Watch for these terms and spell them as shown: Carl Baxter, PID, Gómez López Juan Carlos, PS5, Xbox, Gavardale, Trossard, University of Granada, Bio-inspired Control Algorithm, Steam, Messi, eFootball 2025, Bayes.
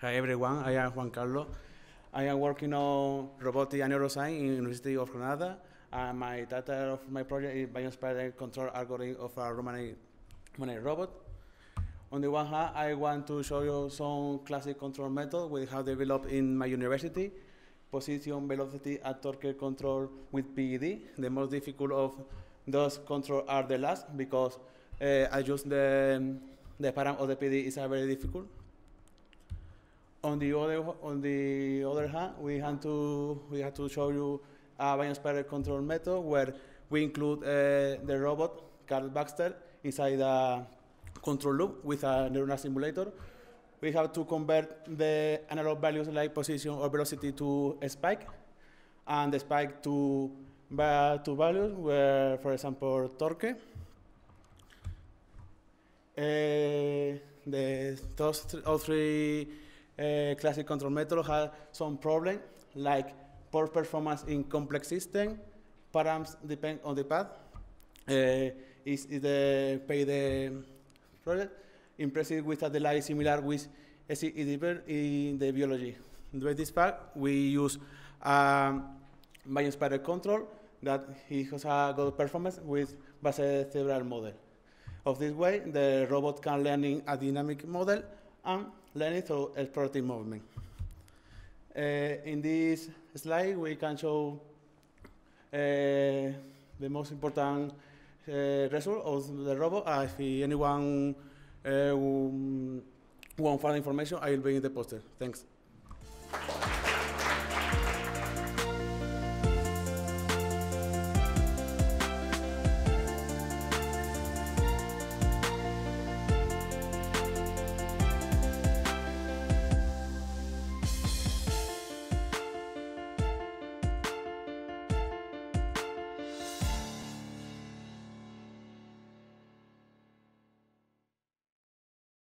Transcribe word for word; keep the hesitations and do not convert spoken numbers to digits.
Hi everyone, I am Juan Carlos. I am working on robotics and neuroscience in University of Granada. Uh, my data of my project is Bio-inspired Control Algorithm of a Romani robot. On the one hand, I want to show you some classic control methods we have developed in my university. Position, velocity, and torque control with P I D. The most difficult of those controls are the last, because uh, I use the, the param of the P I D is very difficult. On the other, on the other hand, we had to we had to show you a bio-inspired control method where we include uh, the robot Carl Baxter inside a control loop with a neural simulator. We have to convert the analog values like position or velocity to a spike, and the spike to uh, to values where, for example, torque. Uh, the those th all three. Uh, classic control method has some problems, like poor performance in complex systems, params depend on the path, uh, is, is the P I D project, impressive with a delay similar with S E D in the biology. With this part, we use um, bio-inspired control that has a good performance with Bayes' cerebral model. Of this way, the robot can learn in a dynamic model and learning through explorative movement. Uh, in this slide, we can show uh, the most important uh, result of the robot. Uh, if anyone uh, wants further information, I will be in the poster. Thanks.